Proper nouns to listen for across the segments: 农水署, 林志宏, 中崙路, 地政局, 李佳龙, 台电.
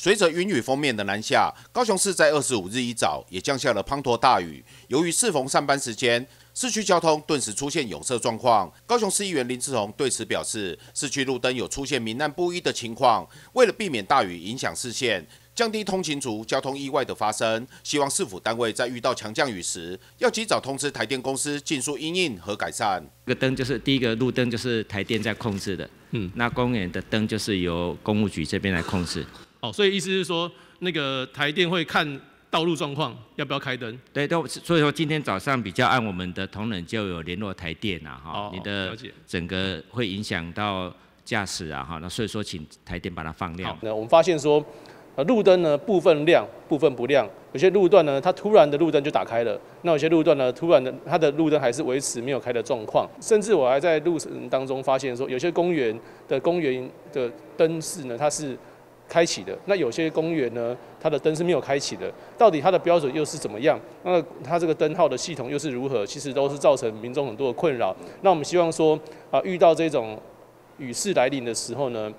随着云雨锋面的南下，高雄市在25日一早也降下了滂沱大雨。由于适逢上班时间，市区交通顿时出现拥塞状况。高雄市议员林志宏对此表示，市区路灯有出现明暗不一的情况，为了避免大雨影响视线，降低通勤族交通意外的发生，希望市府单位在遇到强降雨时，要及早通知台电公司尽速因应和改善。这个灯就是第一个路灯就是台电在控制的，那公园的灯就是由公务局这边来控制。 哦，所以意思是说，那个台电会看道路状况要不要开灯。对，所以说今天早上比较暗，我们的同仁就有联络台电啊，哈、哦，你的整个会影响到驾驶啊，哈，那所以说请台电把它放亮。那我们发现说，路灯呢部分亮，部分不亮，有些路段呢它突然的路灯就打开了，那有些路段呢突然的它的路灯还是维持没有开的状况，甚至我还在路程当中发现说，有些公园的灯饰呢它是 开启的，那有些公园呢，它的灯是没有开启的，到底它的标准又是怎么样？那它这个灯号的系统又是如何？其实都是造成民众很多的困扰。那我们希望说，遇到这种雨势来临的时候呢，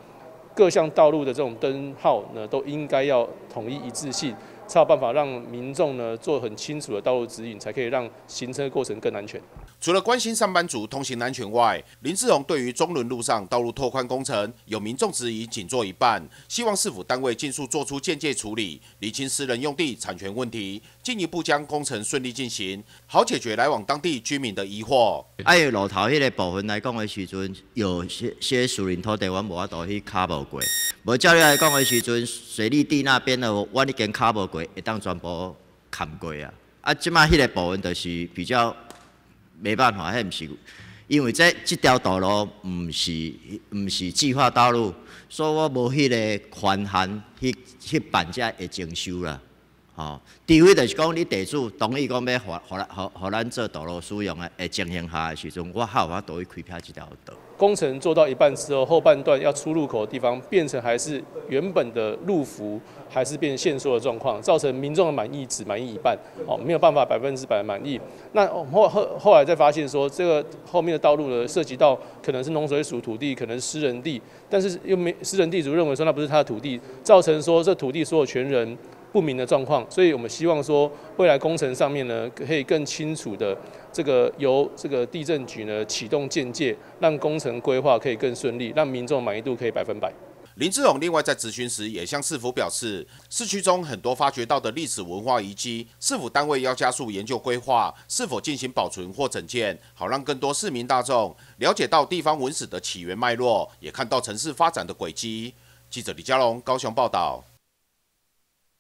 各项道路的这种灯号呢，都应该要统一一致性，才有办法让民众呢做很清楚的道路指引，才可以让行车过程更安全。 除了关心上班族通行安全外，林志宏对于中仑路上道路拓宽工程有民众质疑仅做一半，希望市府单位尽速做出鉴界处理，厘清私人用地产权问题，进一步将工程顺利进行，好解决来往当地居民的疑惑。要路头迄个部分来讲的时阵，有些私人土地我无法度去卡无过，无照你来讲的时阵，水利地那边的我已经卡无过，会当全部砍过啊。啊，即卖迄个部分就是比较 没办法，迄毋是，因为这条道路毋是计划道路，所以我无迄个权限去办遮会征收啦，吼。除非就是讲你地主同意讲要互咱做道路使用的，会进行下的时阵，我还有法度去开辟这条道。工程做到一半之后，后半段要出入口的地方变成还是原本的路幅，还是变限缩的状况，造成民众的满意只满意一半，哦，没有办法100%满意。那后来再发现说，这个后面的道路呢，涉及到可能是农水署土地，可能是私人地，但是又没私人地主认为说那不是他的土地，造成说这土地所有权人不明的状况。所以我们希望说，未来工程上面呢，可以更清楚的。 这个由这个地政局呢启动鉴界，让工程规划可以更顺利，让民众满意度可以100%。林志宏另外在质询时也向市府表示，市区中很多发掘到的历史文化遗迹，市府单位要加速研究规划是否进行保存或整建，好让更多市民大众了解到地方文史的起源脉络，也看到城市发展的轨迹。记者李佳龙高雄报道。